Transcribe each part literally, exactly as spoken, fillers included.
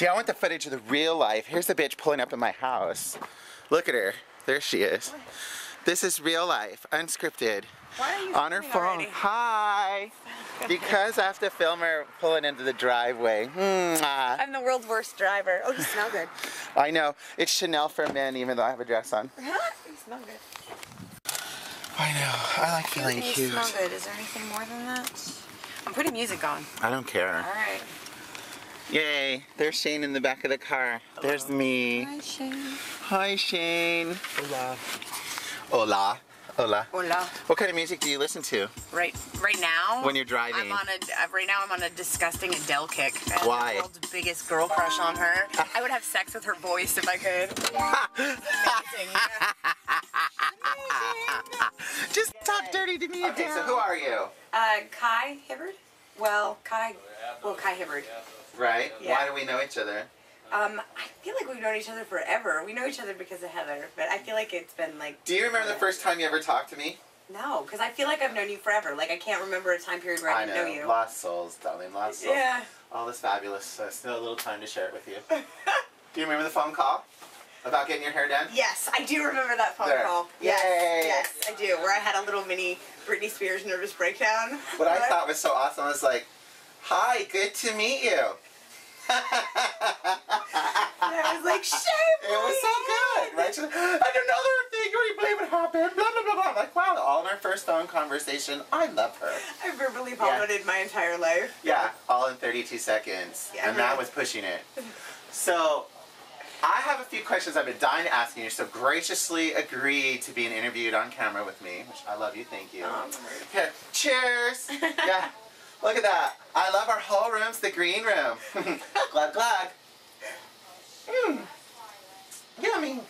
See, I want the footage of the real life. Here's the bitch pulling up to my house. Look at her. There she is. This is real life, unscripted. Why are you on her phone? Already? Hi. Because I have to film her pulling into the driveway. Mwah. I'm the world's worst driver. Oh, you smell good. I know. It's Chanel for men, even though I have a dress on. You smell good. I know. I like feeling you cute. You smell good. Is there anything more than that? I'm putting music on. I don't care. All right. Yay. There's Shane in the back of the car. Hello. There's me. Hi, Shane. Hi, Shane. Hola. Hola. Hola. Hola. What kind of music do you listen to? Right right now? When you're driving. I'm on a, right now I'm on a disgusting Adele kick. I have Why? The world's biggest girl crush on her. I would have sex with her voice if I could. Amazing. Amazing. Just talk dirty to me, Adele. Okay, so who are you? Uh, Kai Hibbard. Well, Kai, well, Kai Hibbard. Right? Yeah. Why do we know each other? Um, I feel like we've known each other forever. We know each other because of Heather, but I feel like it's been like... Do you remember the first time you ever talked to me? No, because I feel like I've known you forever. Like, I can't remember a time period where I, I didn't know, know you. Lost souls, darling. Lost souls. Yeah. All this fabulous. So it's still a little time to share it with you. Do you remember the phone call? About getting your hair done? Yes, I do remember that phone there. Call. Yes, Yay. Yes, I do. Where I had a little mini Britney Spears nervous breakdown. What I thought was so awesome was like, hi, good to meet you. And I was like, shame! It was so good, right? She's like, and another thing, you wouldn't believe it happened, blah, blah, blah, blah. I'm like, wow, all in our first phone conversation, I love her. I verbally vomited yeah. my entire life. Yeah, all in thirty-two seconds. Yeah, and right. that was pushing it. So, I have a few questions I've been dying to ask you. You so graciously agreed to being interviewed on camera with me, which I love you, thank you. Um, Here, cheers! Yeah. Look at that. I love our whole room's the green room. Glug, glug. Mmm. Yummy.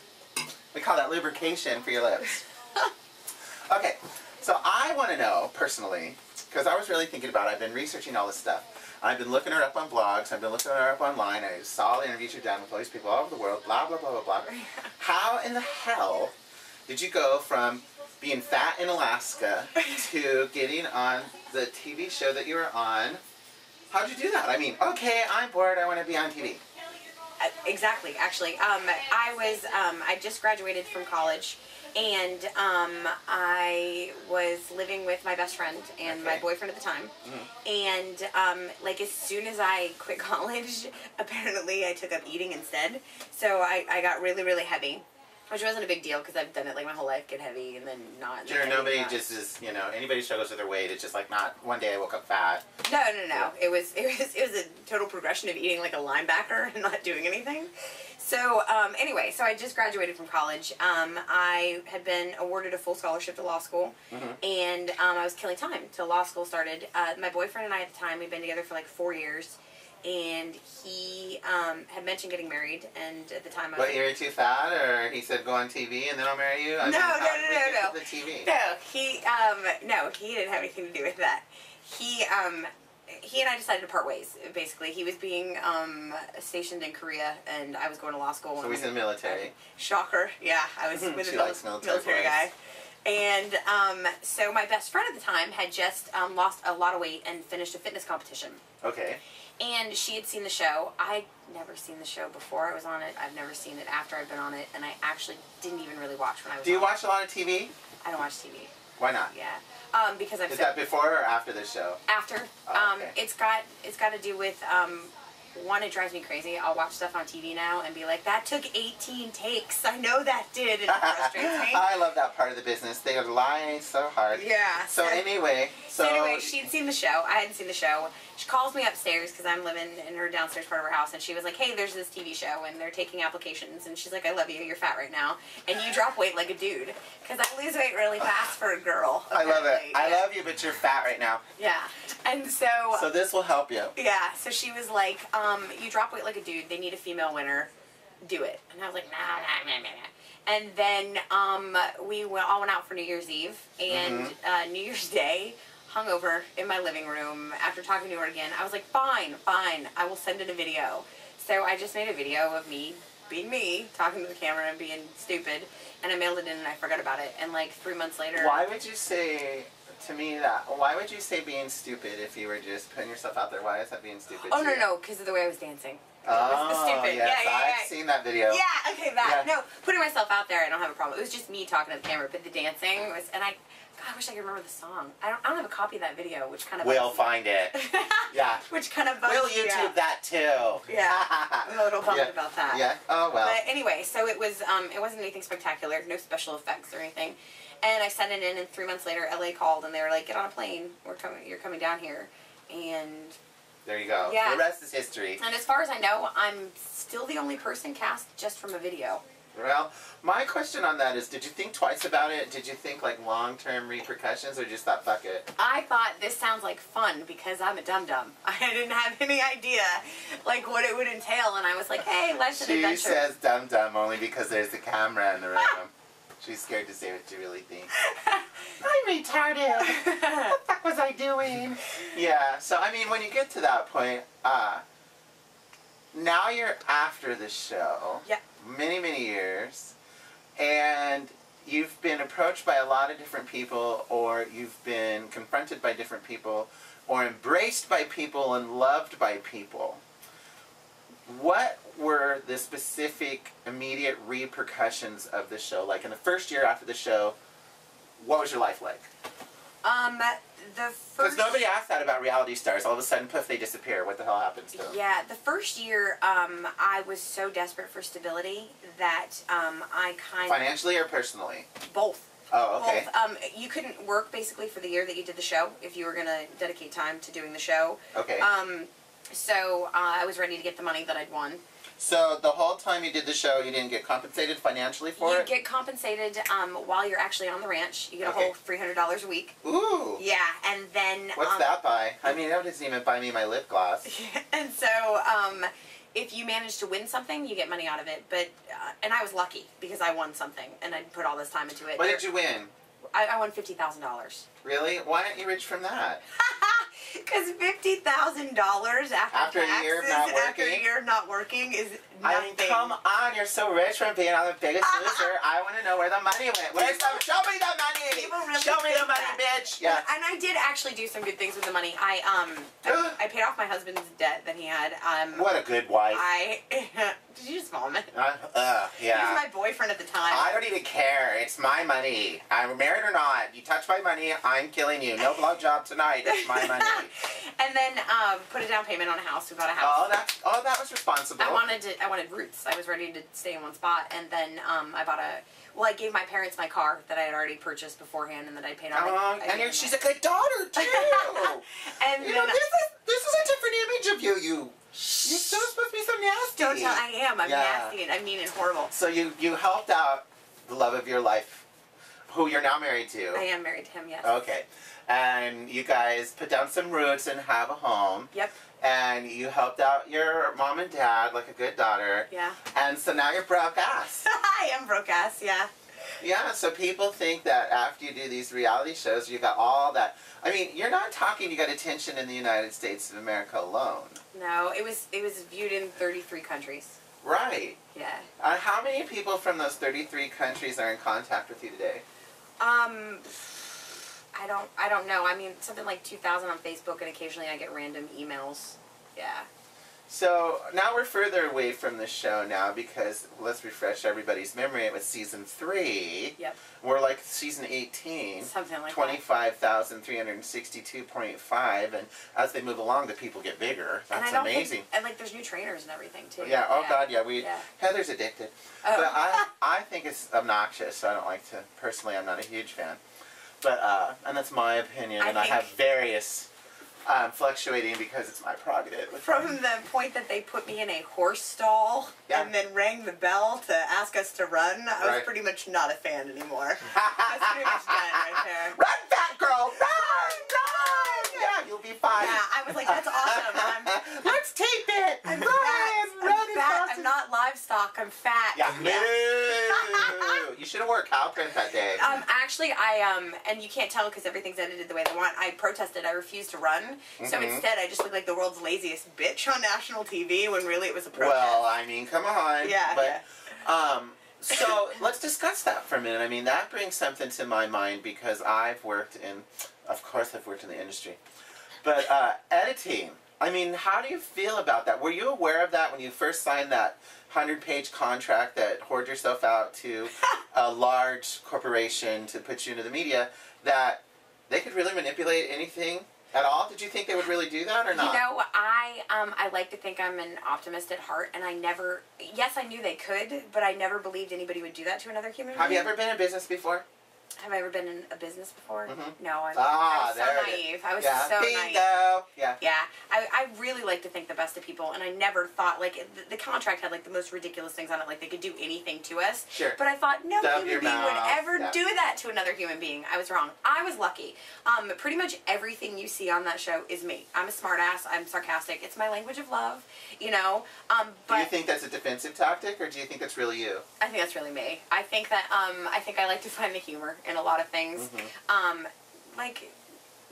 We call that lubrication for your lips. Okay, so I want to know, personally, because I was really thinking about it. I've been researching all this stuff. I've been looking her up on blogs. I've been looking her up online. I saw all the interviews you've done with all these people all over the world, blah, blah, blah, blah, blah. How in the hell did you go from being fat in Alaska to getting on the T V show that you were on? How'd you do that? I mean, okay, I'm bored, I want to be on T V. Uh, exactly, actually. Um, I was, um, I just graduated from college, and um, I was living with my best friend and okay. my boyfriend at the time. Mm-hmm. And um, like as soon as I quit college, apparently I took up eating instead. So I, I got really, really heavy. Which wasn't a big deal because I've done it like my whole life, get heavy and then not. Sure, nobody not. just is, you know, anybody struggles with their weight. It's just like not, one day I woke up fat. No, no, no. Yeah. It was, it was, it was a total progression of eating like a linebacker and not doing anything. So um, anyway, so I just graduated from college. Um, I had been awarded a full scholarship to law school, mm-hmm. and um, I was killing time till law school started. Uh, my boyfriend and I at the time, we'd been together for like four years. And he um, had mentioned getting married, and at the time I was... What, you were too fat, or he said, go on T V and then I'll marry you? I no, no, no, no, no. The T V. No, he, um, no, he didn't have anything to do with that. He, um, he and I decided to part ways, basically. He was being um, stationed in Korea, and I was going to law school. So he's in the military. I, shocker, yeah, I was with a mil military, military guy. And um, so my best friend at the time had just um, lost a lot of weight and finished a fitness competition. Okay. And she had seen the show. I'd never seen the show before I was on it. I've never seen it after I've been on it. And I actually didn't even really watch when I was on it. Do you watch a lot of T V? I don't watch T V. Why not? Yeah. Um, because I've... Is that before or after the show? After. Oh, okay. Um, it's got, it's got to do with... Um, One, it drives me crazy. I'll watch stuff on T V now and be like, that took eighteen takes. I know that did. And it frustrates me. I love that part of the business. They are lying so hard. Yeah. So, so anyway. So, so anyway, she'd seen the show. I hadn't seen the show. She calls me upstairs because I'm living in her downstairs part of her house. And she was like, hey, there's this T V show and they're taking applications. And she's like, I love you. You're fat right now. And you drop weight like a dude. Because I lose weight really fast for a girl. Apparently. I love it. I love you, but you're fat right now. Yeah. And so. So this will help you. Yeah. So she was like, um, Um, you drop weight like a dude, they need a female winner, do it. And I was like, nah, nah, nah, nah, nah. And then um, we went, all went out for New Year's Eve, and mm-hmm. uh, New Year's Day, hungover in my living room, after talking to her again, I was like, fine, fine, I will send in a video. So I just made a video of me being me, talking to the camera and being stupid, and I mailed it in and I forgot about it. And like three months later... Why would you say... To me, that why would you say being stupid if you were just putting yourself out there? Why is that being stupid? Oh no, no, because of the way I was dancing. Oh, stupid. Yes, yeah, yeah, I've yeah. seen that video. Yeah, okay, that. Yeah. No, putting myself out there, I don't have a problem. It was just me talking to the camera, but the dancing was, and I, God, I wish I could remember the song. I don't, I don't have a copy of that video, which kind of... We'll find it. Yeah. Which kind of... We'll YouTube yeah. that, too. Yeah. I'm a little bummed yeah. about that. Yeah, oh, well. But anyway, so it was, um, it wasn't anything spectacular, no special effects or anything. And I sent it in, and three months later, L A called, and they were like, get on a plane. We're coming, you're coming down here. And... there you go. Yeah. The rest is history. And as far as I know, I'm still the only person cast just from a video. Well, my question on that is, did you think twice about it? Did you think, like, long-term repercussions, or just thought, fuck it? I thought, this sounds like fun, because I'm a dum-dum. I didn't have any idea, like, what it would entail, and I was like, hey, let's an adventure. She says dum-dum only because there's the camera in the room. She's scared to say what she really thinks. I'm retarded. What the fuck was I doing? Yeah, so I mean, when you get to that point, uh, now you're after the show. Yeah. Many, many years. And you've been approached by a lot of different people, or you've been confronted by different people, or embraced by people and loved by people. What were the specific immediate repercussions of the show like? In the first year after the show, what was your life like? Um, the first... Because nobody asked that about reality stars. All of a sudden, poof, they disappear. What the hell happens to them? Yeah, the first year, um, I was so desperate for stability that, um, I kind of... Financially or personally? Both. Oh, okay. Both. Um, you couldn't work, basically, for the year that you did the show, if you were going to dedicate time to doing the show. Okay. Um... So, uh, I was ready to get the money that I'd won. So, the whole time you did the show, you didn't get compensated financially for it? You get compensated um, while you're actually on the ranch. You get okay. a whole three hundred dollars a week. Ooh! Yeah, and then... What's um, that buy? I mean, that doesn't even buy me my lip gloss. And so, um, if you manage to win something, you get money out of it. But, uh, and I was lucky, because I won something, and I put all this time into it. What did you win? I, I won fifty thousand dollars. Really? Why aren't you rich from that? Because fifty thousand dollars after, after taxes, a year not after a year not working is nothing. I mean, come on, you're so rich from being on The Biggest Loser. I want to know where the money went. Where's the, show me the money! Really show me the money, that. bitch! Yeah. And I did actually do some good things with the money. I, um, I, I paid off my husband's debt that he had. Um, what a good wife. I, did you just vomit? Uh, uh, yeah. He was my boyfriend at the time. I don't even care. It's my money. I'm married or not. You touch my money, I'm killing you. No blowjob tonight. It's my money. And then um, put a down payment on a house. We bought a house. Oh, that oh, that was responsible. I wanted to. I wanted roots. I was ready to stay in one spot. And then um, I bought a. Well, I gave my parents my car that I had already purchased beforehand, and that I paid off. Um, and you're, she's a good daughter too. And you then, know, this is this is a different image of you. You. You're so supposed to be so nasty. Don't tell. I am. I'm yeah. nasty and I mean and horrible. So you you helped out the love of your life, who you're now married to. I am married to him. Yes. Okay. And you guys put down some roots and have a home. Yep. And you helped out your mom and dad like a good daughter. Yeah. And so now you're broke ass. I am broke ass, yeah. Yeah, so people think that after you do these reality shows, you got all that. I mean, you're not talking you got attention in the United States of America alone. No, it was, it was viewed in thirty-three countries. Right. Yeah. Uh, how many people from those thirty-three countries are in contact with you today? Um... I don't, I don't know. I mean, something like two thousand on Facebook, and occasionally I get random emails. Yeah. So, now we're further away from the show now, because let's refresh everybody's memory. It was season three. Yep. We're like season eighteen. Something like twenty-five thousand three hundred sixty-two point five, and as they move along, the people get bigger. That's and amazing. Think, and like, there's new trainers and everything, too. Yeah, oh yeah. God, yeah. We yeah. Heather's addicted. Oh. But I, I think it's obnoxious, so I don't like to, personally, I'm not a huge fan. But, uh, and that's my opinion, I and I have various, um, fluctuating because it's my prerogative. From the point that they put me in a horse stall yeah. and then rang the bell to ask us to run, I right. was pretty much not a fan anymore. I was pretty much done right there. Run, fat girl! Run! Run! Yeah, you'll be fine. Yeah, I was like, that's awesome. I'm, let's tape it! I'm, I'm fat. I'm, I'm, fat. I'm not livestock, I'm fat. Yeah, yeah. You should have worked cow print that day. Um, actually, I, um, and you can't tell because everything's edited the way they want, I protested, I refused to run. Mm-hmm. So instead, I just looked like the world's laziest bitch on national T V when really it was a protest. Well, I mean, come on. Yeah. But, yeah. um, so let's discuss that for a minute. I mean, that brings something to my mind because I've worked in, of course I've worked in the industry, but, uh, editing. I mean, how do you feel about that? Were you aware of that when you first signed that hundred-page contract that hoard yourself out to a large corporation to put you into the media, that they could really manipulate anything at all? Did you think they would really do that or not? You know, I um, I like to think I'm an optimist at heart, and I never, yes, I knew they could, but I never believed anybody would do that to another human being. Have you ever been in business before? Have I ever been in a business before? Mm-hmm. No, I'm, ah, I was so naive. I was yeah. so Bingo. naive. Yeah, yeah. I, I really like to think the best of people, and I never thought, like, the, the contract had, like, the most ridiculous things on it, like, they could do anything to us. Sure. But I thought, no Dump human being mouth. would ever yeah. do that to another human being. I was wrong. I was lucky. Um, pretty much everything you see on that show is me. I'm a smartass. I'm sarcastic. It's my language of love, you know. Um, but do you think that's a defensive tactic, or do you think that's really you? I think that's really me. I think that, um, I think I like to find the humor in a lot of things. Mm-hmm. um, like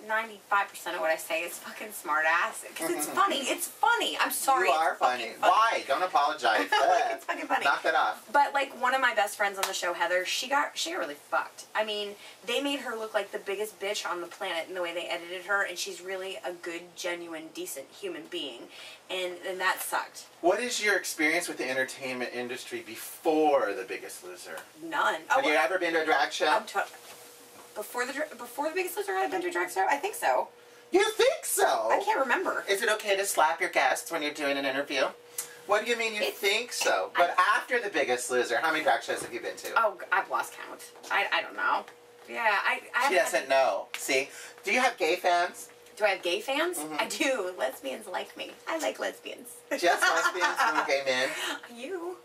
ninety-five percent of what I say is fucking smart ass because it's funny. It's funny. I'm sorry. You are funny. funny. Why? Don't apologize. Like, it's fucking funny. Knock that off. But like one of my best friends on the show, Heather, she got she got really fucked. I mean, they made her look like the biggest bitch on the planet in the way they edited her, and she's really a good, genuine, decent human being, and and that sucked. What is your experience with the entertainment industry before The Biggest Loser? None. Have oh, you well, ever been to a drag show? I'm Before the before the Biggest Loser, I've been to a drag show? I think so. You think so? I can't remember. Is it okay to slap your guests when you're doing an interview? What do you mean you it's, think so? But I, after The Biggest Loser, how many drag shows have you been to? Oh, I've lost count. I, I don't know. Yeah, I... I she doesn't had, know. See? Do you have gay fans? Do I have gay fans? Mm-hmm. I do. Lesbians like me. I like lesbians. Just lesbians and gay men? You.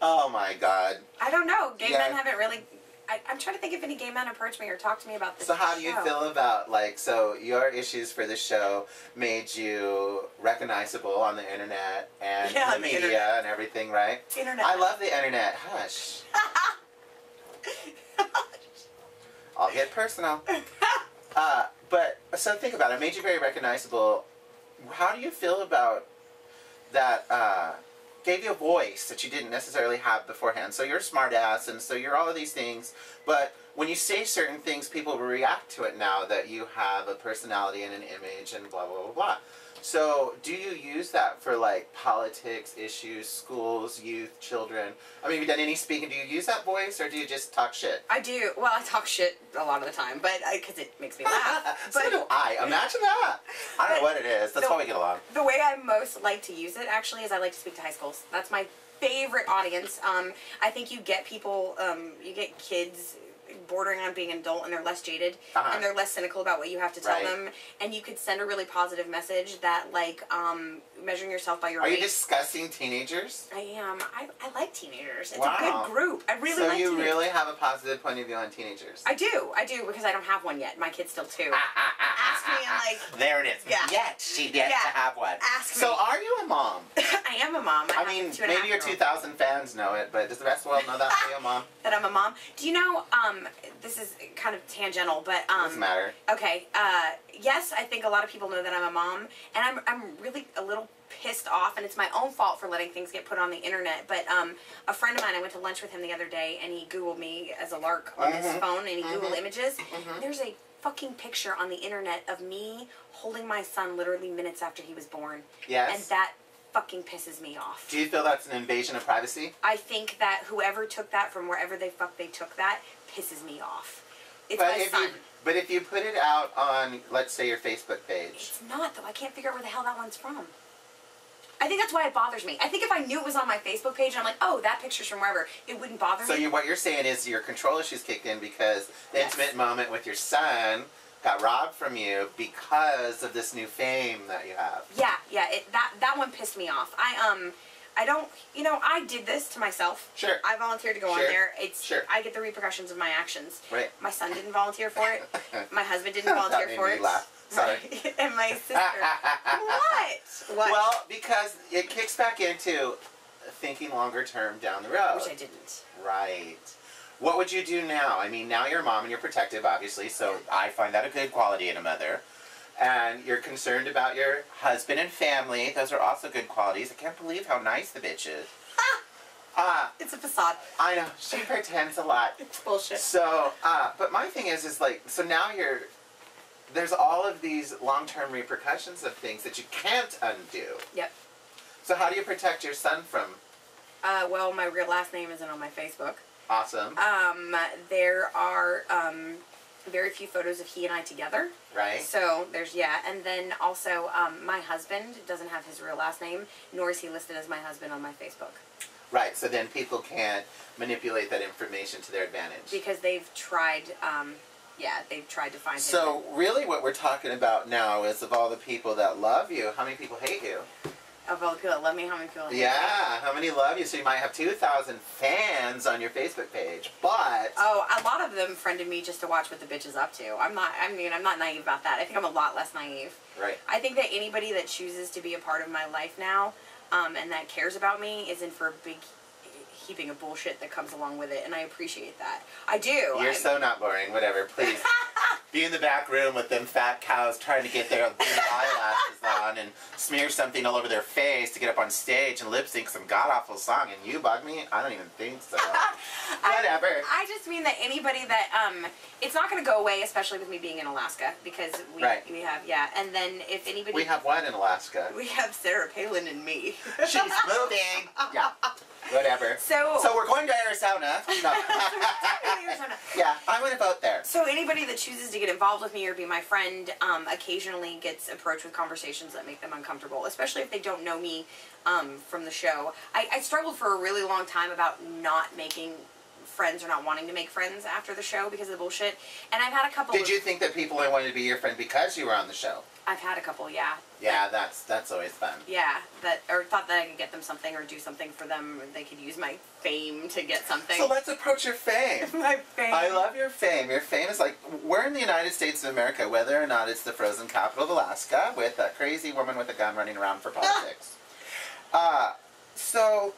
Oh, my God. I don't know. Gay yeah. men haven't really... I, I'm trying to think if any gay men approached me or talked to me about this. So how do you show. feel about, like, so your issues for this show made you recognizable on the internet and yeah, the, the media internet. and everything, right? Internet. I love the internet. Hush. I'll get personal. uh, but, so think about it. It made you very recognizable. How do you feel about that, uh... gave you a voice that you didn't necessarily have beforehand. So you're a smart ass, and so you're all of these things, but when you say certain things, people react to it now that you have a personality and an image and blah, blah, blah, blah. So do you use that for, like, politics, issues, schools, youth, children? I mean, have you done any speaking? Do you use that voice, or do you just talk shit? I do. Well, I talk shit a lot of the time, but because it makes me laugh. But, so do I. Imagine that. I don't know what it is. That's the, how we get along. The way I most like to use it, actually, is I like to speak to high schools. That's my favorite audience. Um, I think you get people, um, you get kids... bordering on being an adult, and they're less jaded, uh-huh. and they're less cynical about what you have to tell right. them, and you could send a really positive message that, like, um, measuring yourself by your Are race. Are you discussing teenagers? I am. I, I like teenagers. It's wow. a good group. I really so like teenagers. So you really have a positive point of view on teenagers? I do. I do, because I don't have one yet. My kid's still two. Ah, ah, ah, ask ah, me, ah, like... There it is. Yeah. Yet she yet yeah. to have one. Ask so me. So are you a mom? I am a mom. I, I mean, maybe your two thousand fans know it, but does the rest of the world know that for you, Mom? That I'm a mom? Do you know, um... this is kind of tangential, but um doesn't matter. Okay. Uh yes, I think a lot of people know that I'm a mom, and I'm I'm really a little pissed off, and it's my own fault for letting things get put on the internet, but um a friend of mine, I went to lunch with him the other day, and he Googled me as a lark on mm-hmm. his phone, and he mm-hmm. Googled images. Mm-hmm. There's a fucking picture on the internet of me holding my son literally minutes after he was born. Yes. And that fucking pisses me off. Do you feel that's an invasion of privacy? I think that whoever took that from wherever they fuck they took that pisses me off. It's but my if son. You, but if you put it out on, let's say, your Facebook page. It's not, though. I can't figure out where the hell that one's from. I think that's why it bothers me. I think if I knew it was on my Facebook page and I'm like, oh, that picture's from wherever, it wouldn't bother so me. So you, what you're saying is your control issues kicked in because the yes. intimate moment with your son got robbed from you because of this new fame that you have. Yeah, yeah, it, that that one pissed me off. I um, I don't, you know, I did this to myself. Sure. I volunteered to go sure. on there. It's sure. I get the repercussions of my actions. Right. My son didn't volunteer for it. My husband didn't volunteer for it. Laugh. Sorry. And my sister. What? What? Well, because it kicks back into thinking longer term down the road. Which I didn't. Right. What would you do now? I mean, now you're a mom and you're protective, obviously, so I find that a good quality in a mother. And you're concerned about your husband and family. Those are also good qualities. I can't believe how nice the bitch is. Ah! Uh, it's a facade. I know. She pretends a lot. It's bullshit. So, uh, but my thing is, is like, so now you're there's all of these long-term repercussions of things that you can't undo. Yep. So how do you protect your son from? Uh, well, my real last name isn't on my Facebook. Awesome. Um, there are um, very few photos of he and I together. Right. So there's, yeah. And then also um, my husband doesn't have his real last name, nor is he listed as my husband on my Facebook. Right. So then people can't manipulate that information to their advantage. Because they've tried... Um, Yeah, they've tried to find him. So, really what we're talking about now is of all the people that love you, how many people hate you? Of all the people that love me, how many people hate yeah, me? Yeah, how many love you? So you might have two thousand fans on your Facebook page, but... Oh, a lot of them friended me just to watch what the bitch is up to. I'm not, I mean, I'm not naive about that. I think I'm a lot less naive. Right. I think that anybody that chooses to be a part of my life now um, and that cares about me is in for a big... heaping of bullshit that comes along with it, and I appreciate that. I do. You're I'm, so not boring. Whatever, please. Be in the back room with them fat cows trying to get their eyelashes on and smear something all over their face to get up on stage and lip sync some god-awful song, and you bug me? I don't even think so. Whatever. I, I just mean that anybody that, um, it's not going to go away, especially with me being in Alaska, because we, right. we have, yeah, and then if anybody... We have one in Alaska. We have Sarah Palin and me. She's moving. Yeah. Whatever. So, so we're going to Arizona. No. Arizona. Yeah, I'm going to vote there. So anybody that chooses to get involved with me or be my friend um, occasionally gets approached with conversations that make them uncomfortable, especially if they don't know me um, from the show. I, I struggled for a really long time about not making friends or not wanting to make friends after the show because of the bullshit. And I've had a couple... Did of, you think that people only wanted to be your friend because you were on the show? I've had a couple, yeah. Yeah, that's that's always fun. Yeah, that or thought that I could get them something or do something for them. They could use my fame to get something. So let's approach your fame. My fame. I love your fame. Your fame is like, we're in the United States of America, whether or not it's the frozen capital of Alaska, with a crazy woman with a gun running around for politics. uh, so...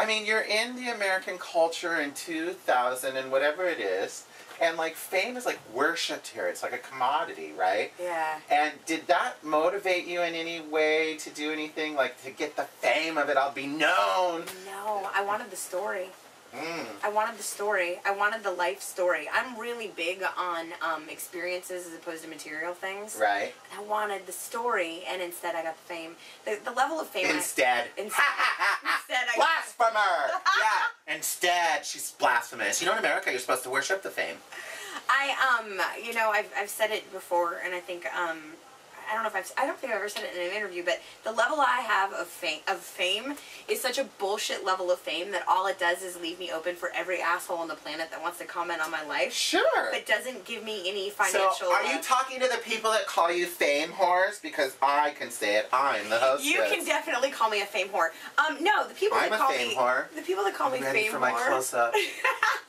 I mean, you're in the American culture in two thousand and whatever it is, and like fame is like worshipped here. It's like a commodity, right? Yeah. And did that motivate you in any way to do anything, like to get the fame of it? I'll be known. No, I wanted the story. Mm. I wanted the story. I wanted the life story. I'm really big on um, experiences as opposed to material things. Right. And I wanted the story, and instead I got the fame. The, the level of fame. Instead. I, instead. instead I Blasphemer! Yeah. Instead, she's blasphemous. You know, in America, you're supposed to worship the fame. I um, you know, I've I've said it before, and I think um. I don't know if I've, I don't think I've ever said it in an interview, but the level I have of fame, of fame is such a bullshit level of fame that all it does is leave me open for every asshole on the planet that wants to comment on my life. Sure. But doesn't give me any financial... So are you talking to the people that call you fame whores? Because I can say it. I'm the hostess. You can definitely call me a fame whore. Um, no, the people I'm that call me... I'm a fame whore. The people that call I'm me fame for my whore... close-up.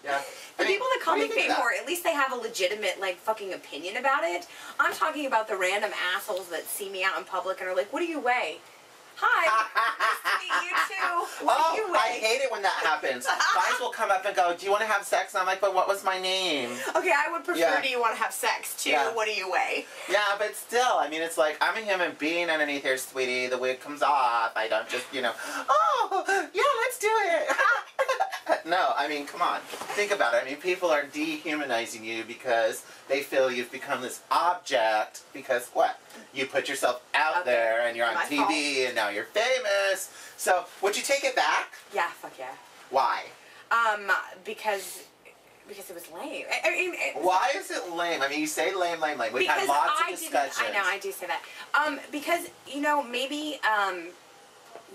Yeah. The I mean, people that call me fame whore, at least they have a legitimate, like, fucking opinion about it. I'm talking about the random assholes that see me out in public and are like, what do you weigh? Hi, nice to meet you too. What oh, do you weigh? I hate it when that happens. Guys will come up and go, do you want to have sex? And I'm like, but what was my name? Okay, I would prefer yeah. do you want to have sex to yeah. what do you weigh? Yeah, but still, I mean, it's like, I'm a human being underneath here, sweetie. The wig comes off. I don't just, you know, oh, yeah, let's do it. No, I mean, come on. Think about it. I mean, people are dehumanizing you because they feel you've become this object because, what? You put yourself out okay. there and you're on T V and now you're famous. So, would you take it back? Yeah, fuck yeah. Why? Um, because... Because it was lame. I mean, it, why is it lame? I mean, you say lame, lame, lame. We've had lots I of discussions. I know, I do say that. Um, because, you know, maybe... Um,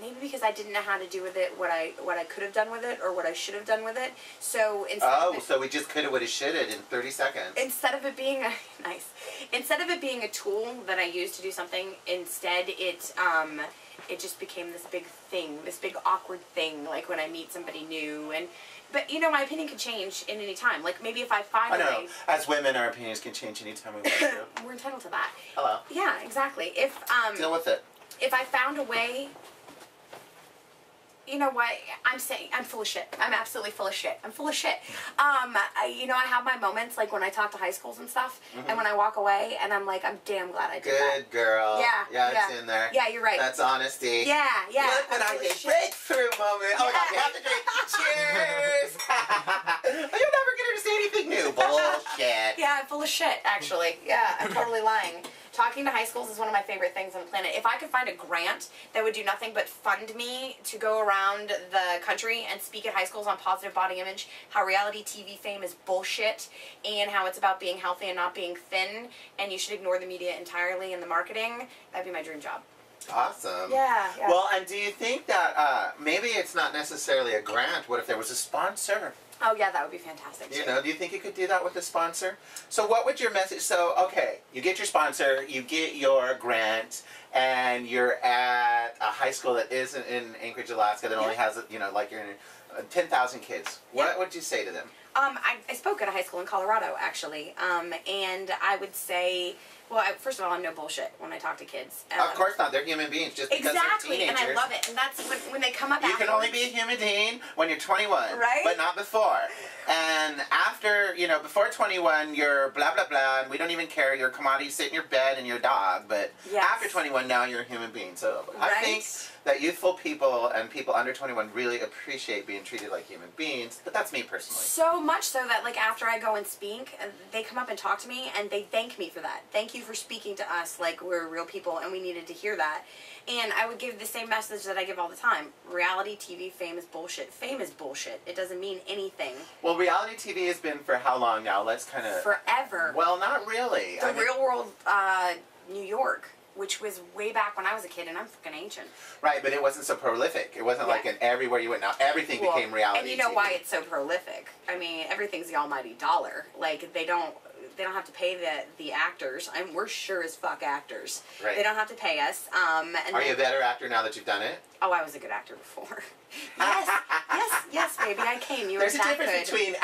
Maybe because I didn't know how to do with it what I what I could have done with it or what I should have done with it. So instead oh, of it, so we just could have would have shitted in thirty seconds. Instead of it being a nice, instead of it being a tool that I used to do something, instead it um it just became this big thing, this big awkward thing. Like when I meet somebody new, and but you know my opinion could change in any time. Like maybe if I find. I know. Way, as women, our opinions can change any time we want to. We're entitled to that. Hello. Yeah, exactly. If um deal with it. If I found a way. You know what, I'm saying, I'm full of shit. I'm absolutely full of shit. I'm full of shit. Um, I, you know, I have my moments, like when I talk to high schools and stuff, mm-hmm. and when I walk away, and I'm like, I'm damn glad I did Good that. Good girl. Yeah. Yeah, it's yeah. in there. Yeah, you're right. That's honesty. Yeah, yeah. Look what I did. Breakthrough moment. Oh, yeah. God, we have to drink. Cheers. You'll never get her to say anything new. Bullshit. Yeah, not full of shit, actually. Yeah, I'm totally lying. Talking to high schools is one of my favorite things on the planet. If I could find a grant that would do nothing but fund me to go around the country and speak at high schools on positive body image, how reality T V fame is bullshit, and how it's about being healthy and not being thin, and you should ignore the media entirely and the marketing, that'd be my dream job. Awesome. Yeah, yeah. Well, and do you think that uh, maybe it's not necessarily a grant? What if there was a sponsor? Oh, yeah, that would be fantastic. Too. You know, do you think you could do that with a sponsor? So what would your message... So, okay, you get your sponsor, you get your grant, and you're at a high school that isn't in Anchorage, Alaska, that yeah. only has, you know, like you're in uh, ten thousand kids. What yeah. would you say to them? Um, I, I spoke at a high school in Colorado, actually, um, and I would say... Well, I, first of all, I'm no bullshit when I talk to kids. Um, of course not. They're human beings. Just because exactly, they're teenagers. And I love it. And that's when, when they come up after. You can only be a human being when you're twenty-one. Right? But not before. And after, you know, before twenty-one, you're blah, blah, blah, and we don't even care. You're a commodity, you sit in your bed, and you're a dog. But yes. after twenty-one, now you're a human being. So right? I think that youthful people and people under twenty-one really appreciate being treated like human beings. But that's me personally. So much so that, like, after I go and speak, they come up and talk to me, and they thank me for that. Thank you for speaking to us like we're real people and we needed to hear that. And I would give the same message that I give all the time. Reality T V fame is bullshit. Fame is bullshit. It doesn't mean anything. Well, reality T V has been for how long now? Let's kind of... Forever. Well, not really. The I mean... Real World uh, New York, which was way back when I was a kid, and I'm fucking ancient. Right, but it wasn't so prolific. It wasn't yeah. like an everywhere you went. Now everything well, became reality T V. And you know T V. Why it's so prolific. I mean, everything's the almighty dollar. Like, they don't... They don't have to pay the the actors. I mean, we're sure as fuck actors. Right. They don't have to pay us. Um, and Are then, you a better actor now that you've done it? Oh, I was a good actor before. Yes, yes, yes, baby, I came. You There's were that good. There's a difference between...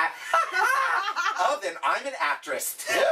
Oh, then I'm an actress, too.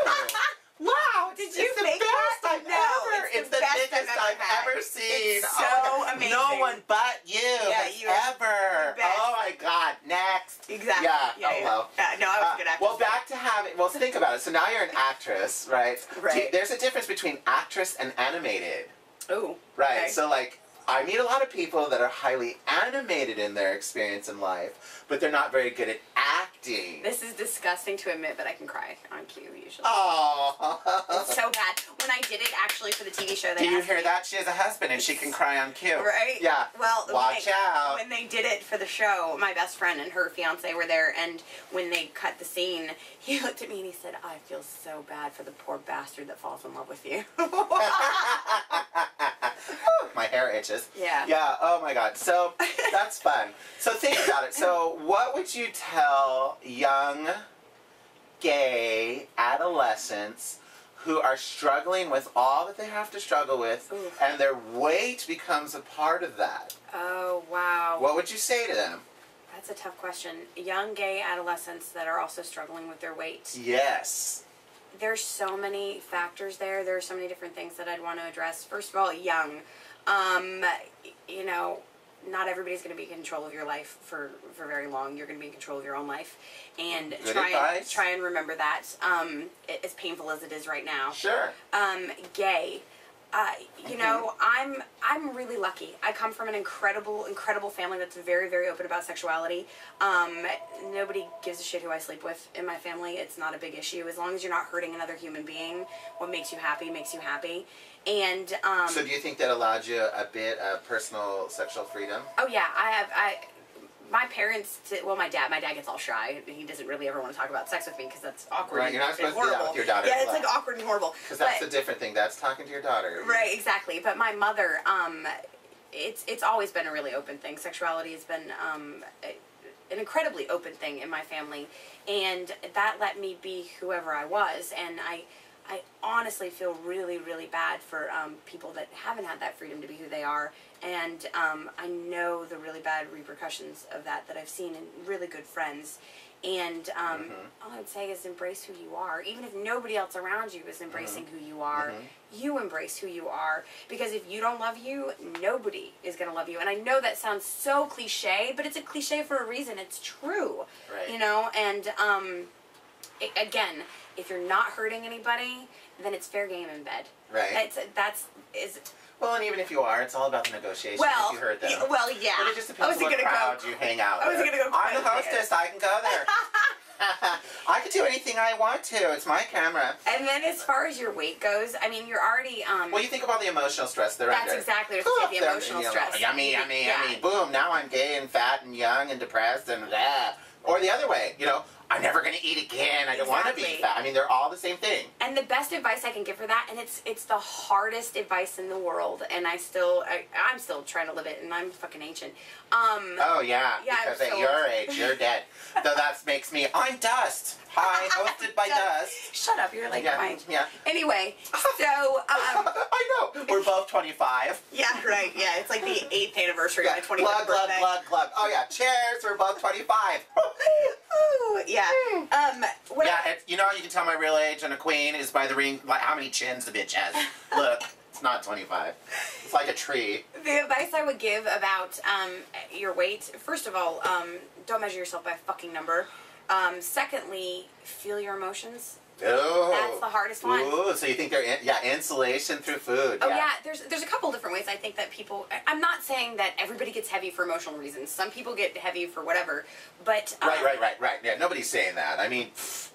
Wow, did you it's make the best that? I've no, ever. It's the, it's the best biggest I've ever, I've ever seen. It's so oh, amazing. No one but you yeah, you ever. Oh my God, next. Exactly. Yeah. yeah oh yeah. well. Uh, no, I was a good actress. Uh, well, back to having. Well, think about it. So now you're an actress, right? Right. You, there's a difference between actress and animated. Ooh. Right. Okay. So like. I meet a lot of people that are highly animated in their experience in life, but they're not very good at acting. This is disgusting to admit, but I can cry on cue usually. Oh, it's so bad. When I did it actually for the T V show, they. Do you hear me, that? She has a husband and she can cry on cue. Right? Yeah. Well, watch when I, out. When they did it for the show, my best friend and her fiance were there, and when they cut the scene, he looked at me and he said, "I feel so bad for the poor bastard that falls in love with you." My hair itches. Yeah. Yeah, oh my God. So, that's fun. So, think about it. So, what would you tell young, gay adolescents who are struggling with all that they have to struggle with, Ooh. And their weight becomes a part of that? Oh, wow. What would you say to them? That's a tough question. Young, gay adolescents that are also struggling with their weight. Yes. There's so many factors there. There are so many different things that I'd want to address. First of all, young. Um, you know, not everybody's going to be in control of your life for, for very long. You're going to be in control of your own life. And Good try advice. and try and remember that, um, as painful as it is right now. Sure. Um, gay. Uh, you mm-hmm. know, I'm, I'm really lucky. I come from an incredible, incredible family that's very, very open about sexuality. Um, nobody gives a shit who I sleep with in my family. It's not a big issue. As long as you're not hurting another human being, what makes you happy makes you happy. And, um... So do you think that allowed you a bit of personal sexual freedom? Oh, yeah. I have, I... My parents, well, my dad, my dad gets all shy. He doesn't really ever want to talk about sex with me because that's awkward. Right, you're not supposed to do that with your daughter. Yeah, it's like awkward and horrible. Because that's a different thing. That's talking to your daughter. Right, exactly. But my mother, um, it's it's always been a really open thing. Sexuality has been um, an incredibly open thing in my family, and that let me be whoever I was. And I, I honestly feel really, really bad for um, people that haven't had that freedom to be who they are. And um, I know the really bad repercussions of that that I've seen in really good friends. And um, mm-hmm. all I would say is embrace who you are. Even if nobody else around you is embracing mm-hmm. who you are, mm-hmm. you embrace who you are. Because if you don't love you, nobody is going to love you. And I know that sounds so cliche, but it's a cliche for a reason. It's true. Right. You know, and um, it, again... If you're not hurting anybody, then it's fair game in bed. Right. That's, that's is. Well, and even if you are, it's all about the negotiation. Well, if you heard them. Y well, yeah. But it just depends on what crowd go, you hang out with. I was going to go. I'm the hostess. There. I can go there. I could do anything I want to. It's my camera. And then as far as your weight goes, I mean, you're already... Um, well, you think of all the emotional stress they're that's under. That's exactly what the emotional stress. Yummy, yummy, yeah. yummy. Boom, now I'm gay and fat and young and depressed and blah. Or the other way, you know, I'm never going to eat again. I don't exactly. want to be fat. I mean, they're all the same thing. And the best advice I can give for that, and it's it's the hardest advice in the world, and I still, I, I'm still trying to live it, and I'm fucking ancient. Um, oh, yeah, yeah because at so your age, you're dead. Though that makes me, I'm dust. Hi, hosted by Dust. Shut up, you're like yeah, fine. Yeah. Anyway, so... Um, I know, we're both twenty-five. Yeah, right, yeah, it's like the eighth anniversary yeah. of my twenty-fifth Glug, glug, glug, glug. Oh, yeah, cheers, we're both twenty-five. Ooh, yeah. Um, what yeah, I, it, you know how you can tell my real age on a queen is by the ring, like how many chins the bitch has. Look, it's not twenty-five. It's like a tree. The advice I would give about um, your weight, first of all, um, don't measure yourself by a fucking number. Um, secondly, feel your emotions. Oh. That's the hardest one. Ooh, so you think they're, in, yeah, insulation through food. Oh, yeah. yeah, there's there's a couple different ways I think that people, I'm not saying that everybody gets heavy for emotional reasons. Some people get heavy for whatever, but... Um, right, right, right, right. Yeah, nobody's saying that. I mean,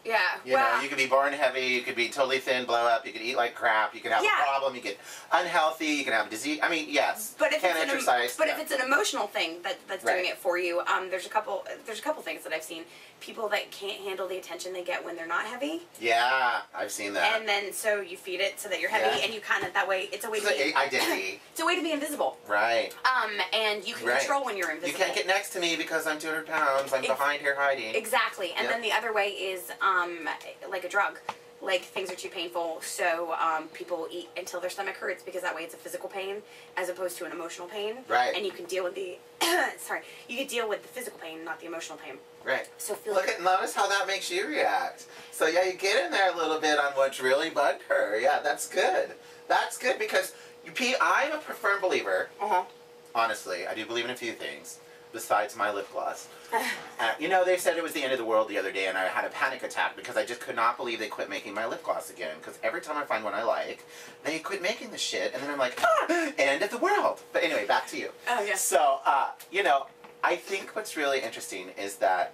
yeah, you well, know, you could be born heavy, you could be totally thin, blow up, you could eat like crap, you can have yeah. a problem, you get unhealthy, you can have a disease. I mean, yes, but if can't it's exercise. An, but yeah. if it's an emotional thing that, that's right. doing it for you, um, there's a couple there's a couple things that I've seen. People that can't handle the attention they get when they're not heavy. Yeah. Yeah, I've seen that. And then, so you feed it so that you're heavy, yeah. and you kind of, that way, it's a way it's to be... identity. It's a way to be invisible. Right. Um, and you can right. control when you're invisible. You can't get next to me because I'm two hundred pounds, I'm it's, behind here hiding. Exactly. And yeah. then the other way is, um, like a drug. Like, things are too painful, so um, people eat until their stomach hurts, because that way it's a physical pain as opposed to an emotional pain. Right. And you can deal with the... sorry. You can deal with the physical pain, not the emotional pain. Right. So feel Look at notice how that makes you react. So yeah, you get in there a little bit on what's really bugged her. Yeah, that's good. That's good because you pee. I'm a firm believer. Uh-huh. Honestly, I do believe in a few things besides my lip gloss. uh, you know, they said it was the end of the world the other day, and I had a panic attack because I just could not believe they quit making my lip gloss again. Because every time I find one I like, they quit making the shit, and then I'm like, ah, end of the world. But anyway, back to you. Oh yeah. So uh, you know. I think what's really interesting is that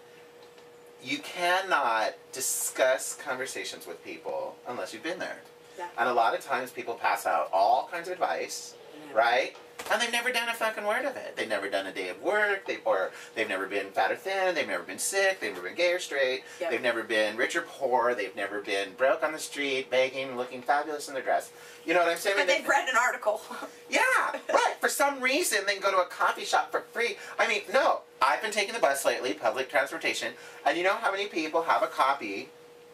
you cannot discuss conversations with people unless you've been there. Yeah. And a lot of times people pass out all kinds of advice, yeah. right? And they've never done a fucking word of it. They've never done a day of work, they've, or they've never been fat or thin, they've never been sick, they've never been gay or straight, yep. they've never been rich or poor, they've never been broke on the street, begging, looking fabulous in their dress. You know what I'm saying? But I mean, they've they, read an article. Yeah, right. For some reason, they can go to a coffee shop for free. I mean, no. I've been taking the bus lately, public transportation, and you know how many people have a copy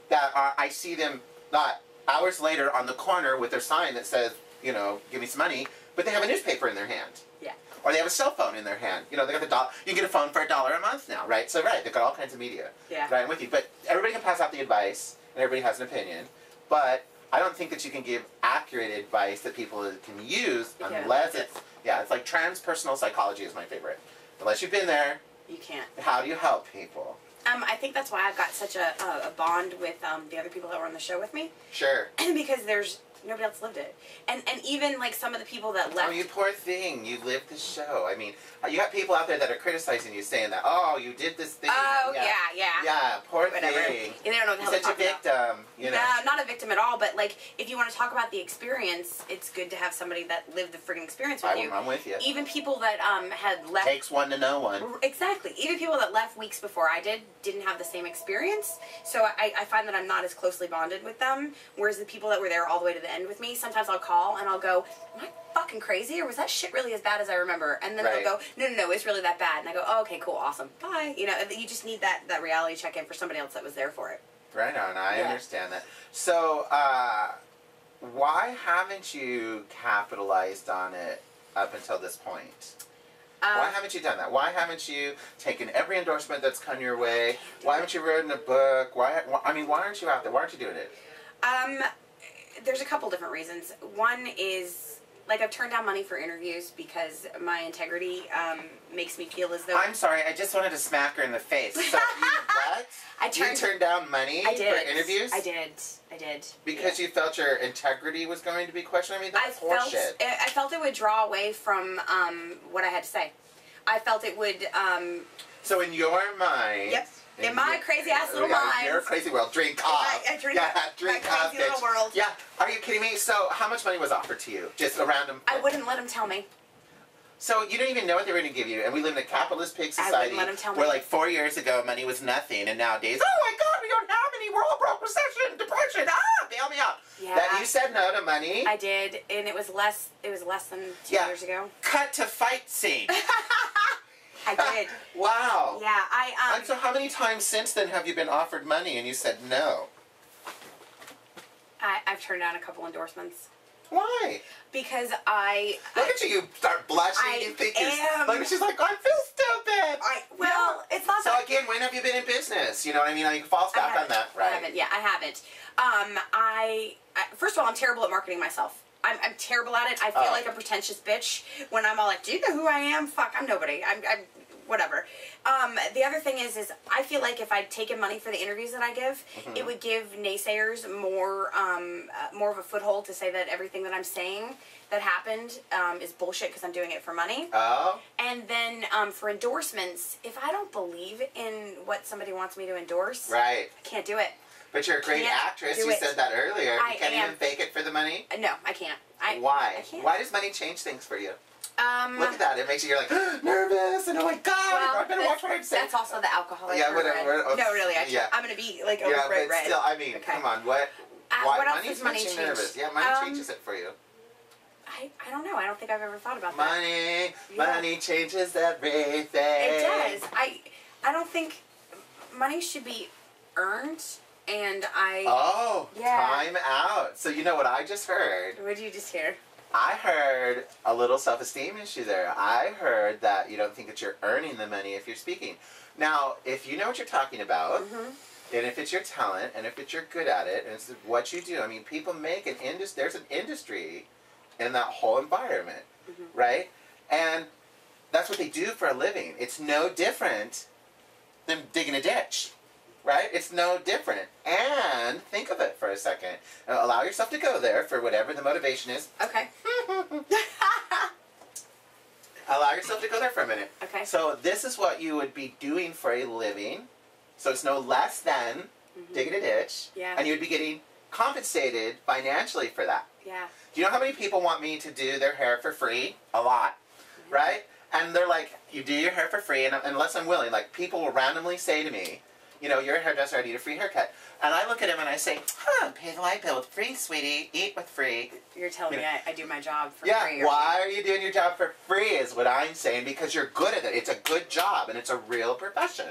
that are, I see them not hours later on the corner with their sign that says, you know, give me some money, but they have a newspaper in their hand. Yeah. Or they have a cell phone in their hand. You know, they got the dollar. You can get a phone for a dollar a month now, right? So, right, they've got all kinds of media. Yeah. Right, I'm with you. But everybody can pass out the advice, and everybody has an opinion. But I don't think that you can give accurate advice that people can use you unless can. it's... Yeah, it's like transpersonal psychology is my favorite. Unless you've been there... You can't. How do you help people? Um, I think that's why I've got such a, a, a bond with um, the other people that were on the show with me. Sure. Because there's... Nobody else lived it. And and even, like, some of the people that left... Oh, you poor thing. You lived the show. I mean, you have people out there that are criticizing you, saying that, oh, you did this thing. Oh, yeah, yeah. Yeah, yeah poor Whatever. thing. And they don't know the hell You're such a victim. About. You know. No, not a victim at all, but, like, if you want to talk about the experience, it's good to have somebody that lived the freaking experience with I, you. I'm with you. Even people that um had left... Takes one to know one. Exactly. Even people that left weeks before I did didn't have the same experience, so I, I find that I'm not as closely bonded with them, whereas the people that were there all the way to the end with me, sometimes I'll call and I'll go, am I fucking crazy or was that shit really as bad as I remember? And then right. they'll go, no, no, no, it's really that bad. And I go, oh, okay, cool, awesome, bye. You know, you just need that, that reality check-in for somebody else that was there for it. Right on, I yeah. understand that. So, uh, why haven't you capitalized on it up until this point? Um, Why haven't you done that? Why haven't you taken every endorsement that's come your way? Why haven't you written a book? Why, why? I mean, why aren't you out there? Why aren't you doing it? Um, there's a couple different reasons. One is, like, I've turned down money for interviews because my integrity um, makes me feel as though... I'm sorry, I just wanted to smack her in the face. So, you, what? I turned, you turned down money I did. for interviews? I did. I did. Because yeah. you felt your integrity was going to be questioned? I mean, that's horseshit. I felt it would draw away from um, what I had to say. I felt it would... Um, So in your mind. Yes. In, in my crazy ass little yeah, mind. Your crazy world. Drink off. I, I drink yeah, up, drink my off, crazy bitch. Little world. Yeah. Are you kidding me? So how much money was offered to you? Just a random. I wouldn't let him tell me. So you didn't even know what they were going to give you, and we live in a capitalist pig society I let him tell me. Where like four years ago money was nothing, and nowadays, oh my God, we don't have any, we're all broke, recession, depression, ah, bail me out. Yeah. That you said no to money. I did, and it was less. It was less than two yeah. years ago. Cut to fight scene. I did. Wow. Yeah, I. Um, and so, how many times since then have you been offered money and you said no? I, I've turned down a couple endorsements. Why? Because I... Look I, at you, you start blushing I and think am. Like, she's like, I feel stupid. I, well, no. It's not so... So again, when have you been in business? You know what I mean? Like, falls back on that, right? I haven't, yeah, I haven't. Um, I, I... First of all, I'm terrible at marketing myself. I'm, I'm terrible at it. I feel oh. like a pretentious bitch when I'm all like, do you know who I am? Fuck, I'm nobody. I'm... I'm whatever. Um, the other thing is, is I feel like if I'd taken money for the interviews that I give, mm-hmm. it would give naysayers more, um, uh, more of a foothold to say that everything that I'm saying that happened um, is bullshit because I'm doing it for money. Oh. And then um, for endorsements, if I don't believe in what somebody wants me to endorse, right, I can't do it. But you're a great can't actress. You it. said that earlier. I you can't am. even fake it for the money. No, I can't. I, Why? I can't. Why does money change things for you? Um, Look at that. It makes you, you're like, nervous, and oh my God, well, I better watch what I'm saying. That's also the alcohol. Yeah, whatever. Oh, no, really, I yeah. I'm going to be, like, over yeah, red, red. still, I mean, okay. come on, what? Uh, why, what else does money change? Nervous. Yeah, money um, changes it for you. I, I don't know. I don't think I've ever thought about money, that. Money, money yeah. changes everything. It does. I, I don't think money should be earned. And I... Oh, yeah. Time out. So you know what I just heard? What did you just hear? I heard a little self-esteem issue there. I heard that you don't think that you're earning the money if you're speaking. Now, if you know what you're talking about, mm-hmm. and if it's your talent, and if it's you're good at it, and it's what you do. I mean, people make an industry. There's an industry in that whole environment, mm-hmm. right? And that's what they do for a living. It's no different than digging a ditch, right? It's no different. And think of it for a second. Allow yourself to go there for whatever the motivation is. Okay. Allow yourself to go there for a minute. Okay. So this is what you would be doing for a living. So it's no less than mm-hmm. digging a ditch. Yeah. And you would be getting compensated financially for that. Yeah. Do you know how many people want me to do their hair for free? A lot. Mm-hmm. Right? And they're like, you do your hair for free, and unless I'm willing, like people will randomly say to me, you know, you're a hairdresser, I need a free haircut. And I look at him and I say, huh, pay the light bill with free, sweetie. Eat with free. You're telling you know, me I, I do my job for yeah, free. Yeah, why are you doing your job for free is what I'm saying, because you're good at it. It's a good job, and it's a real profession.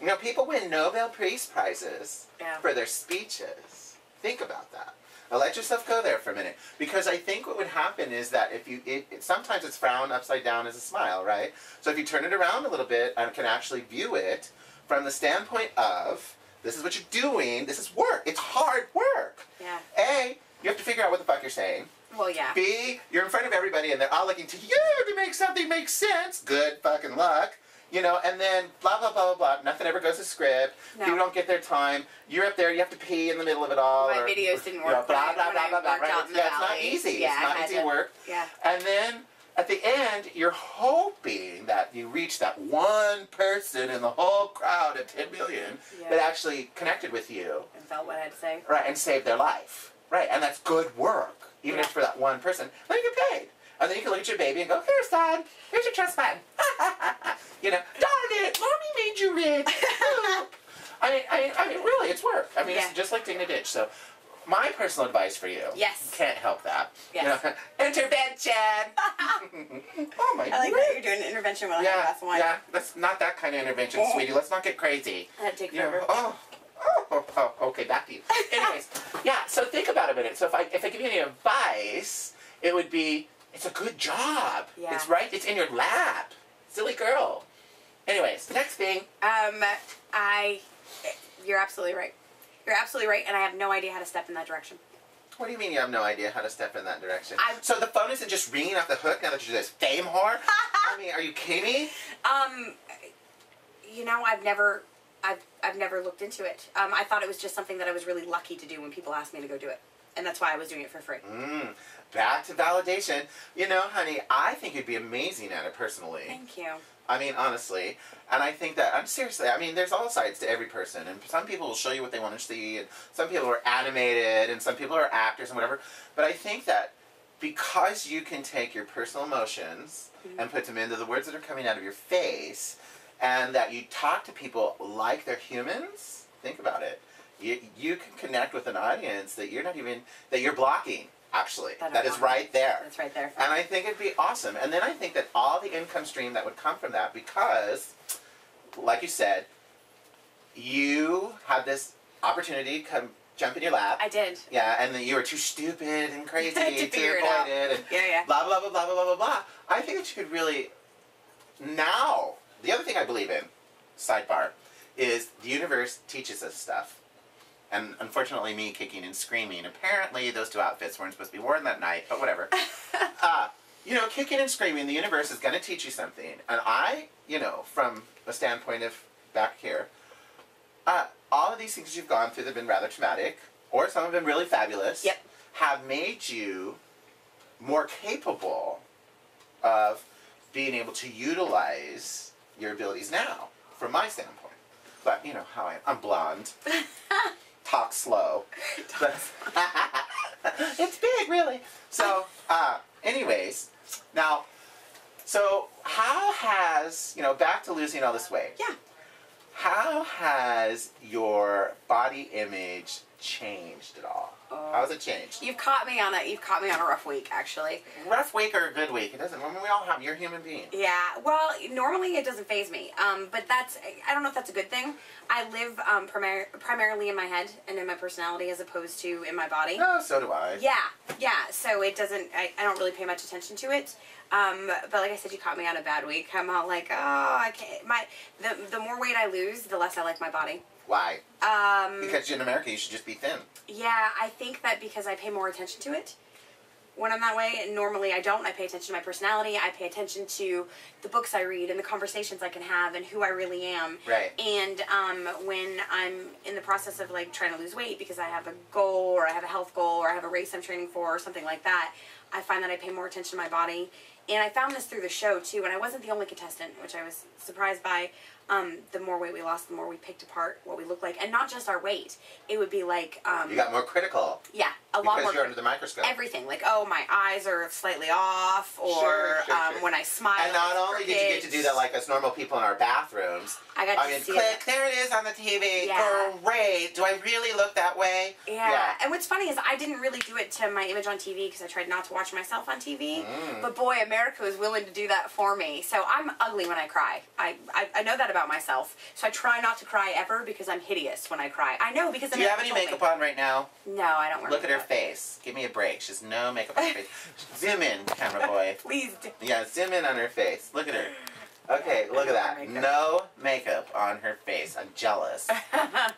You know, people win Nobel Peace Prizes yeah. for their speeches. Think about that. Now let yourself go there for a minute. Because I think what would happen is that if you, it, it, sometimes it's frown upside down as a smile, right? So if you turn it around a little bit and can actually view it, from the standpoint of, this is what you're doing, this is work. It's hard work. Yeah. A, you have to figure out what the fuck you're saying. Well, yeah. B, you're in front of everybody and they're all looking to you to make something make sense. Good fucking luck. You know, and then blah, blah, blah, blah, blah. Nothing ever goes to script. No. People don't get their time. You're up there, you have to pee in the middle of it all. My or, videos or, didn't work. You know, blah, blah, blah, blah, blah. Right? Yeah, it's not easy. Yeah, it's not easy to, work. Yeah. And then... at the end, you're hoping that you reach that one person in the whole crowd of ten million yeah. that actually connected with you. And felt what I had to say. Right, and saved their life. Right, and that's good work, even yeah. if it's for that one person. Then you get paid. And then you can look at your baby and go, here's son, here's your trust fund. You know, darn it, mommy made you rich. I, mean, I, mean, I mean, really, it's work. I mean, yeah. it's just like digging a ditch, so... my personal advice for you. Yes. You can't help that. Yes. You know, intervention! Oh my God. I like that you're doing an intervention when yeah, I have a glass of wine. Yeah, that's not that kind of intervention, oh. sweetie. Let's not get crazy. That takes forever. Oh, oh, oh, okay, back to you. Anyways, yeah, so think about it a minute. So if I, if I give you any advice, it would be, it's a good job. Yeah. It's right, it's in your lap. Silly girl. Anyways, next thing. Um, I, you're absolutely right. You're absolutely right, and I have no idea how to step in that direction. What do you mean you have no idea how to step in that direction? I'm, so the phone isn't just ringing off the hook now that you're this fame whore? I mean, are you kidding me? Um, you know, I've never, I've, I've never looked into it. Um, I thought it was just something that I was really lucky to do when people asked me to go do it. And that's why I was doing it for free. Mm, back to validation. You know, honey, I think you'd be amazing at it personally. Thank you. I mean, honestly. And I think that, I'm seriously, I mean, there's all sides to every person. And some people will show you what they want to see. And some people are animated. And some people are actors and whatever. But I think that because you can take your personal emotions mm-hmm. and put them into the words that are coming out of your face, and that you talk to people like they're humans, think about it. You, you can connect with an audience that you're not even, that you're blocking, actually. That, that is right there. That's right there. And I think it'd be awesome. And then I think that all the income stream that would come from that, because, like you said, you had this opportunity come jump in your lap. I did. Yeah, and then you were too stupid and crazy to figure it out. And yeah, yeah. Blah, blah, blah, blah, blah, blah, blah. I think that you could really, now, the other thing I believe in, sidebar, is the universe teaches us stuff. And unfortunately, me kicking and screaming. Apparently, those two outfits weren't supposed to be worn that night, but whatever. uh, you know, kicking and screaming, the universe is going to teach you something. And I, you know, from a standpoint of back here, uh, all of these things you've gone through that have been rather traumatic, or some have been really fabulous, yep. have made you more capable of being able to utilize your abilities now, from my standpoint. But, you know, how I am. I'm blonde. Talk slow. Talk slow. It's big, really. So, uh, anyways, now, so how has, you know, back to losing all this weight. Yeah. How has your body image changed at all? Oh. How has it changed? You've caught me on a, you've caught me on a rough week, actually. Rough week or a good week? It doesn't, I mean, we all have, you're a human being. Yeah, well, normally it doesn't faze me, um, but that's, I don't know if that's a good thing. I live um, primar primarily in my head and in my personality as opposed to in my body. Oh, so do I. Yeah, yeah, so it doesn't, I, I don't really pay much attention to it. Um, but like I said, you caught me on a bad week. I'm all like, oh, I can't, my, the, the more weight I lose, the less I like my body. Why? Um, because in America, you should just be thin. Yeah, I think that because I pay more attention to it when I'm that way. And normally I don't. I pay attention to my personality. I pay attention to the books I read and the conversations I can have and who I really am. Right. And um, when I'm in the process of like trying to lose weight because I have a goal or I have a health goal or I have a race I'm training for or something like that, I find that I pay more attention to my body. And I found this through the show, too, and I wasn't the only contestant, which I was surprised by. Um, the more weight we lost, the more we picked apart what we looked like. And not just our weight. It would be like... Um, you got more critical. Yeah, a lot more... Because you're under the microscope. Everything. Like, oh, my eyes are slightly off, or sure, sure, um, sure. when I smile... And not only did you get to do that like us normal people in our bathrooms. I got to I mean, see click, it. There it is on the T V. Yeah. Great. Do I really look that way? Yeah. yeah. And what's funny is I didn't really do it to my image on T V because I tried not to watch myself on T V. Mm. But boy, America was willing to do that for me. So I'm ugly when I cry. I, I, I know that about myself. So I try not to cry ever because I'm hideous when I cry. I know because I'm... Do you have any makeup me. on right now? No, I don't wear Look makeup. Look at her face. Give me a break. She has no makeup on her face. Zoom in, camera boy. Please do. Yeah, zoom in on her face. Look at her. Okay, yeah, look at that. Makeup. No makeup on her face. I'm jealous. yeah.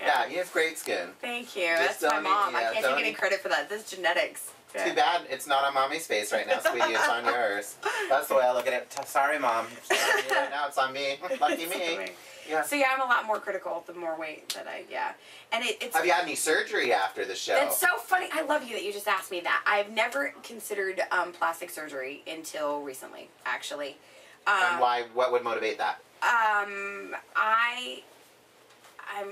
yeah, you have great skin. Thank you. Just That's my mom. Need, yeah, I can't take any credit for that. This is genetics. Yeah. Too bad it's not on mommy's face right now, sweetie. It's on yours. That's the way I look at it. Sorry, mom. Sorry, right now it's on me. Lucky me. Yeah. So yeah, I'm a lot more critical the more weight that I, yeah. And it, it's... Have you had any surgery after the show? It's so funny. I love you that you just asked me that. I've never considered um, plastic surgery until recently, actually. Um, and why? What would motivate that? Um, I, I'm,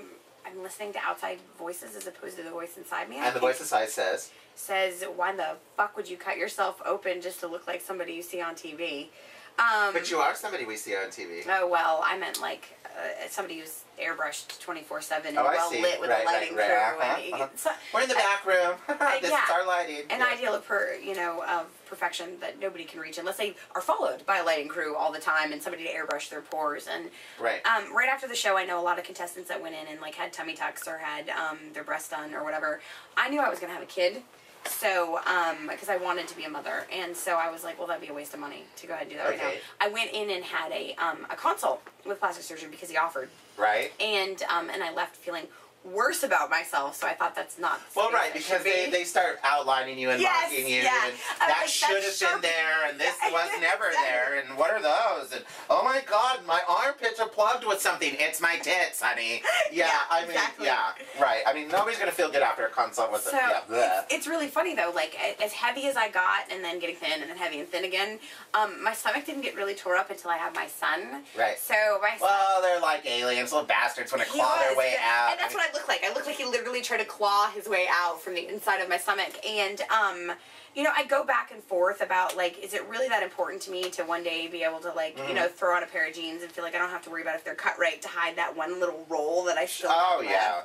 I'm listening to outside voices as opposed to the voice inside me. I and the voice inside says? Says, why the fuck would you cut yourself open just to look like somebody you see on T V? Um, but you are somebody we see on T V. Oh, well, I meant like uh, somebody who's airbrushed twenty-four seven and oh, well see. lit with right, a lighting right, right, crew. Uh-huh, and, uh-huh. so, We're in the I, back room. this yeah, is our lighting. An yeah. ideal of per, you know, of perfection that nobody can reach unless they are followed by a lighting crew all the time and somebody to airbrush their pores. And right, um, right after the show, I know a lot of contestants that went in and like had tummy tucks or had um, their breasts done or whatever. I knew I was going to have a kid. So, um, because I wanted to be a mother, and so I was like, well, that'd be a waste of money to go ahead and do that okay. right now. I went in and had a, um, a consult with plastic surgeon because he offered. Right. And, um, and I left feeling worse about myself, so I thought that's not the well right because be. they they start outlining you and yes, mocking you yeah. and that like, should have been there and this yeah. was never there and what are those and oh my god, my armpits are plugged with something, it's my tits, honey. Yeah, yeah I mean exactly. yeah right I mean nobody's gonna feel good after a consult with so, them yeah. it's, it's really funny though, like as heavy as I got and then getting thin and then heavy and thin again, um my stomach didn't get really tore up until I had my son. Right. So my well son, they're like aliens, little bastards want to claw was, their way out, and that's what I look like. I look like he literally tried to claw his way out from the inside of my stomach. And, um, you know, I go back and forth about, like, is it really that important to me to one day be able to, like, mm. you know, throw on a pair of jeans and feel like I don't have to worry about if they're cut right to hide that one little roll that I still have Oh, yeah.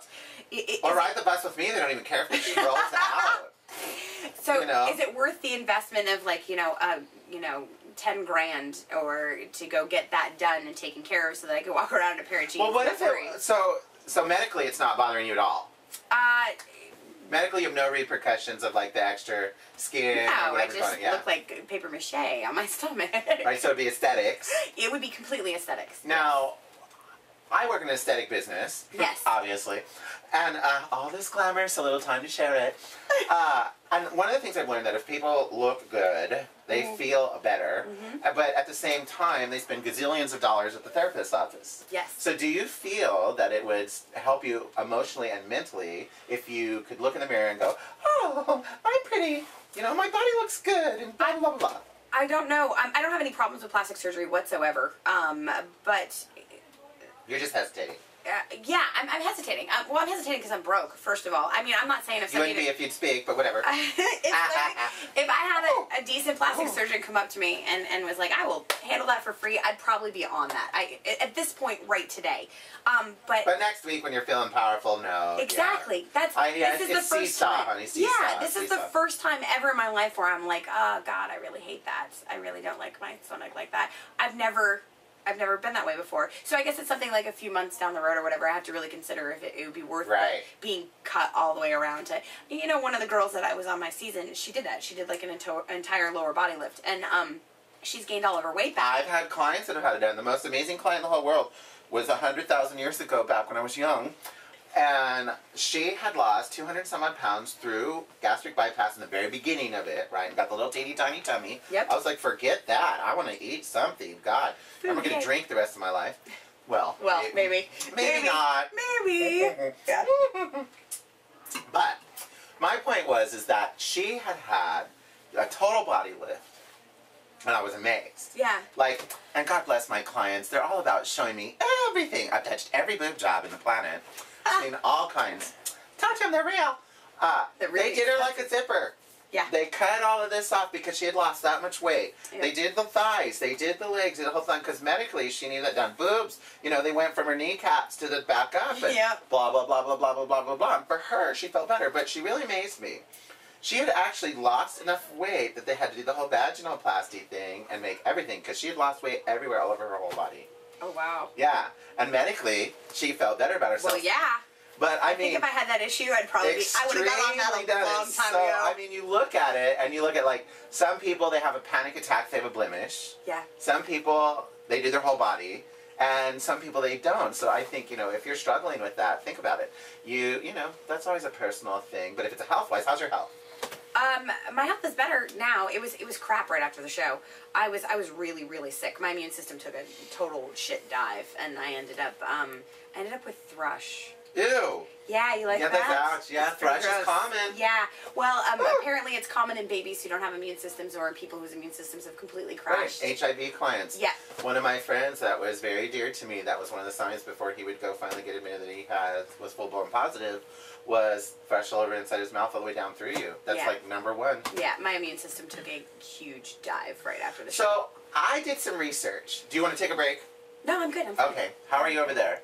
It, it, or ride it, the bus with me. They don't even care if it rolls out. So you know? Is it worth the investment of, like, you know, uh, you know, ten grand or to go get that done and taken care of so that I can walk around in a pair of jeans? Well, what if it, so... So medically, it's not bothering you at all? Uh... Medically, you have no repercussions of, like, the extra skin no, or whatever. No, I just yeah. look like paper mache on my stomach. Right, so it would be aesthetics. It would be completely aesthetics. Now, I work in an aesthetic business. Yes. Obviously. And uh, all this glamour, so little time to share it. Uh, and one of the things I've learned that if people look good, they mm. feel better. Mm-hmm. But at the same time, they spend gazillions of dollars at the therapist's office. Yes. So do you feel that it would help you emotionally and mentally if you could look in the mirror and go, oh, I'm pretty, you know, my body looks good, and blah, blah, blah. I don't know. Um, I don't have any problems with plastic surgery whatsoever. Um, but... You're just hesitating. Uh, yeah, I'm, I'm hesitating. Um, well, I'm hesitating because I'm broke, first of all. I mean, I'm not saying if somebody... You wouldn't be if you'd speak, but whatever. It's like, if I had a, a decent plastic surgeon come up to me and, and was like, I will handle that for free, I'd probably be on that. I At this point, right today. Um, but, but next week when you're feeling powerful, no. Exactly. Yeah. That's I, yeah, this it's, is it's the first seesaw, time. Honey, seesaw, yeah, this seesaw. is the first time ever in my life where I'm like, oh, God, I really hate that. I really don't like my stomach like that. I've never... I've never been that way before. So I guess it's something like a few months down the road or whatever. I have to really consider if it, it would be worth right. being cut all the way around to, you know, one of the girls that I was on my season, she did that. She did like an ento entire lower body lift. And um, she's gained all of her weight back. I've had clients that have had it done. The most amazing client in the whole world was one hundred thousand years ago back when I was young. And she had lost two hundred some odd pounds through gastric bypass in the very beginning of it, right? And got the little teeny tiny tummy. Yep. I was like, forget that. I want to eat something. God, I'm not going to drink the rest of my life. Well, well, maybe. Maybe, maybe, maybe not. Maybe. But my point was is that she had had a total body lift. And I was amazed. Yeah. Like, and God bless my clients. They're all about showing me everything. I've touched every boob job in the planet. I mean, all kinds. Touch them, they're real. Uh, they're really they did her like a zipper. Yeah. They cut all of this off because she had lost that much weight. Yeah. They did the thighs, they did the legs, did the whole thing. Because medically, she needed that done. Boobs, you know, they went from her kneecaps to the back up. And yep. Blah, blah, blah, blah, blah, blah, blah, blah, blah. And for her, she felt better. But she really amazed me. She had actually lost enough weight that they had to do the whole vaginoplasty thing and make everything. Because she had lost weight everywhere, all over her whole body. Oh, wow. Yeah. And medically, she felt better about herself. Well, yeah. But, I, I mean... I think if I had that issue, I'd probably be... I would have got on that like, a long time so, ago. I mean, you look at it, and you look at, like, some people, they have a panic attack, they have a blemish. Yeah. Some people, they do their whole body. And some people, they don't. So, I think, you know, if you're struggling with that, think about it. You, you know, that's always a personal thing. But if it's a health-wise, how's your health? Um, my health is better now. It was it was crap right after the show. I was I was really really sick. My immune system took a total shit dive, and I ended up um I ended up with thrush. Ew. Yeah, you like yeah, that? That's yeah, that's thrush gross. Is common. Yeah. Well, um, apparently it's common in babies who don't have immune systems or in people whose immune systems have completely crashed. Right. H I V clients. Yeah. One of my friends that was very dear to me, that was one of the signs before he would go finally get admitted that he had, was full-blown positive, was thrush all over inside his mouth all the way down through you. That's yeah. like number one. Yeah, my immune system took a huge dive right after the show. So, I did some research. Do you want to take a break? No, I'm good. I'm fine. Okay. How are you over there?